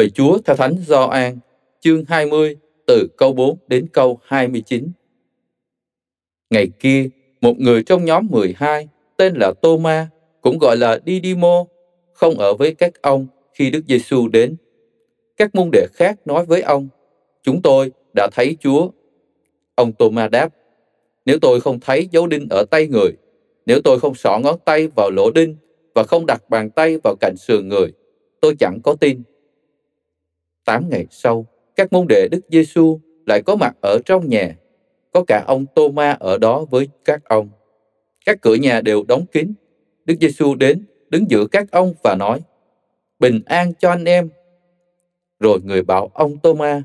Lời Chúa theo Thánh Do An, chương 20, từ câu 4 đến câu 29. Ngày kia, một người trong nhóm 12, tên là Tôma, cũng gọi là Didimo, không ở với các ông khi Đức Giêsu đến. Các môn đệ khác nói với ông, chúng tôi đã thấy Chúa. Ông Tôma đáp, nếu tôi không thấy dấu đinh ở tay người, nếu tôi không xỏ ngón tay vào lỗ đinh và không đặt bàn tay vào cạnh sườn người, tôi chẳng có tin. 8 ngày sau, các môn đệ Đức Giêsu lại có mặt ở trong nhà, có cả ông Tôma ở đó với các ông. Các cửa nhà đều đóng kín. Đức Giêsu đến, đứng giữa các ông và nói, bình an cho anh em. Rồi người bảo ông Tôma,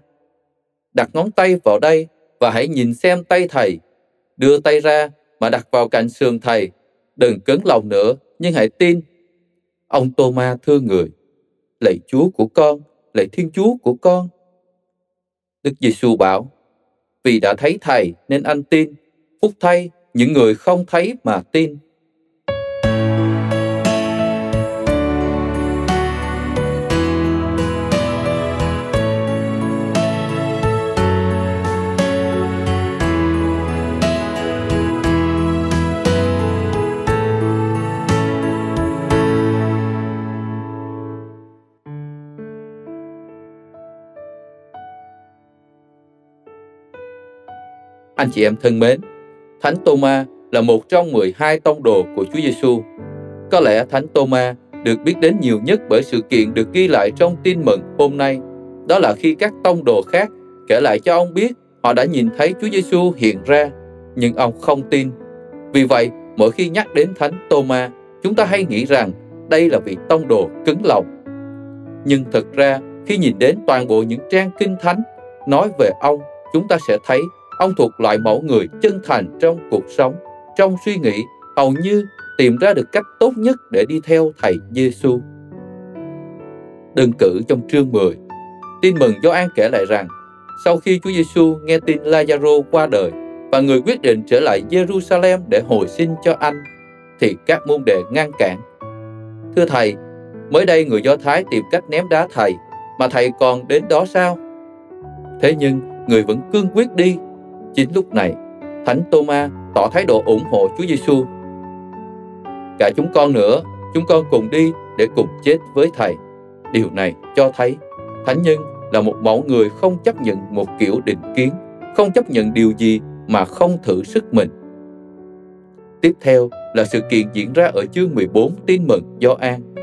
đặt ngón tay vào đây và hãy nhìn xem tay thầy, đưa tay ra mà đặt vào cạnh sườn thầy, đừng cứng lòng nữa, nhưng hãy tin. Ông Tôma thưa người, lạy Chúa của con, lạy Thiên Chúa của con. Đức Giêsu bảo, vì đã thấy thầy nên anh tin, phúc thay những người không thấy mà tin. Anh chị em thân mến, Thánh Tôma là một trong 12 tông đồ của Chúa Giêsu. Có lẽ Thánh Tôma được biết đến nhiều nhất bởi sự kiện được ghi lại trong Tin Mừng hôm nay. Đó là khi các tông đồ khác kể lại cho ông biết họ đã nhìn thấy Chúa Giêsu hiện ra, nhưng ông không tin. Vì vậy, mỗi khi nhắc đến Thánh Tôma, chúng ta hay nghĩ rằng đây là vị tông đồ cứng lòng. Nhưng thật ra, khi nhìn đến toàn bộ những trang Kinh Thánh nói về ông, chúng ta sẽ thấy ông thuộc loại mẫu người chân thành trong cuộc sống, trong suy nghĩ, hầu như tìm ra được cách tốt nhất để đi theo Thầy Giêsu. Đơn cử trong chương 10, Tin Mừng Gioan kể lại rằng, sau khi Chúa Giêsu nghe tin Lazarô qua đời và người quyết định trở lại Jerusalem để hồi sinh cho anh, thì các môn đệ ngăn cản. Thưa Thầy, mới đây người Do Thái tìm cách ném đá Thầy, mà Thầy còn đến đó sao? Thế nhưng, người vẫn cương quyết đi. Chính lúc này, Thánh Tôma tỏ thái độ ủng hộ Chúa Giêsu. Cả chúng con nữa, chúng con cùng đi để cùng chết với Thầy. Điều này cho thấy thánh nhân là một mẫu người không chấp nhận một kiểu định kiến, không chấp nhận điều gì mà không thử sức mình. Tiếp theo là sự kiện diễn ra ở chương 14 Tin Mừng Gioan.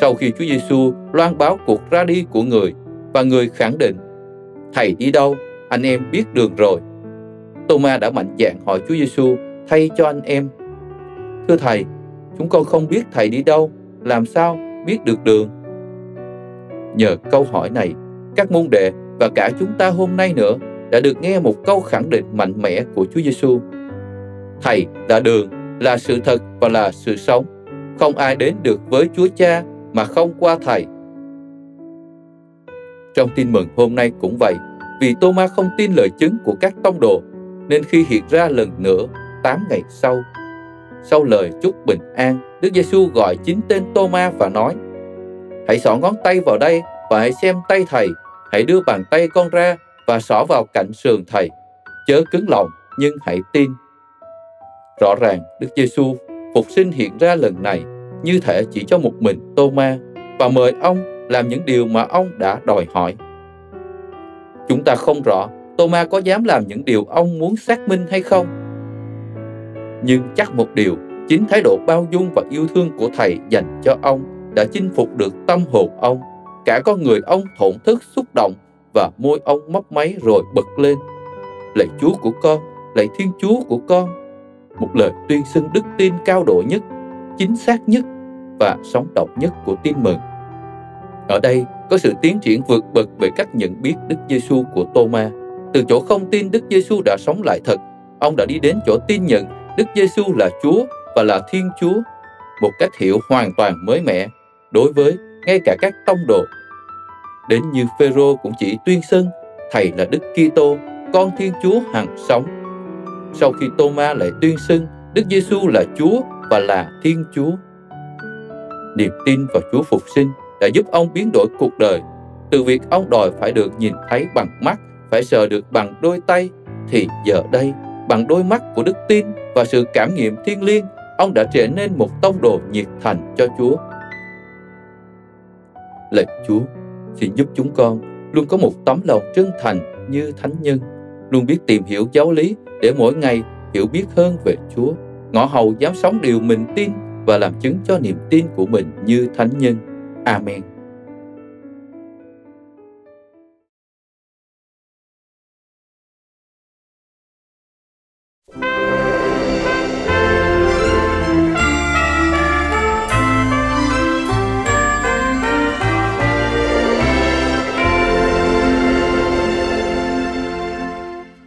Sau khi Chúa Giêsu loan báo cuộc ra đi của người và người khẳng định, Thầy đi đâu, anh em biết đường rồi. Tôma đã mạnh dạn hỏi Chúa Giêsu thay cho anh em. Thưa Thầy, chúng con không biết Thầy đi đâu, làm sao biết được đường? Nhờ câu hỏi này, các môn đệ và cả chúng ta hôm nay nữa đã được nghe một câu khẳng định mạnh mẽ của Chúa Giêsu. Thầy là đường, là sự thật và là sự sống. Không ai đến được với Chúa Cha mà không qua Thầy. Trong Tin Mừng hôm nay cũng vậy, vì Tôma không tin lời chứng của các tông đồ, nên khi hiện ra lần nữa, 8 ngày sau, sau lời chúc bình an, Đức Giêsu gọi chính tên Tôma và nói, hãy xỏ ngón tay vào đây và hãy xem tay Thầy, hãy đưa bàn tay con ra và xỏ vào cạnh sườn Thầy, chớ cứng lòng nhưng hãy tin. Rõ ràng Đức Giêsu phục sinh hiện ra lần này như thể chỉ cho một mình Tôma và mời ông làm những điều mà ông đã đòi hỏi. Chúng ta không rõ Tôma có dám làm những điều ông muốn xác minh hay không. Nhưng chắc một điều, chính thái độ bao dung và yêu thương của Thầy dành cho ông đã chinh phục được tâm hồn ông. Cả con người ông thổn thức xúc động và môi ông mấp máy rồi bật lên. Lạy Chúa của con, lạy Thiên Chúa của con. Một lời tuyên xưng đức tin cao độ nhất, chính xác nhất và sống động nhất của Tin Mừng. Ở đây, có sự tiến triển vượt bậc về cách nhận biết Đức Giêsu của Tôma. Từ chỗ không tin Đức Giêsu đã sống lại thật, ông đã đi đến chỗ tin nhận Đức Giêsu là Chúa và là Thiên Chúa, một cách hiểu hoàn toàn mới mẻ đối với ngay cả các tông đồ. Đến như Phêrô cũng chỉ tuyên xưng Thầy là Đức Kitô, con Thiên Chúa hằng sống. Sau khi Tôma lại tuyên xưng Đức Giêsu là Chúa và là Thiên Chúa. Niềm tin vào Chúa phục sinh đã giúp ông biến đổi cuộc đời, Từ việc ông đòi phải được nhìn thấy bằng mắt, phải sờ được bằng đôi tay, thì giờ đây, bằng đôi mắt của đức tin và sự cảm nghiệm thiêng liêng, ông đã trở nên một tông đồ nhiệt thành cho Chúa. Lạy Chúa, xin giúp chúng con luôn có một tấm lòng chân thành như thánh nhân, luôn biết tìm hiểu giáo lý để mỗi ngày hiểu biết hơn về Chúa, ngõ hầu dám sống điều mình tin và làm chứng cho niềm tin của mình như thánh nhân. Amen.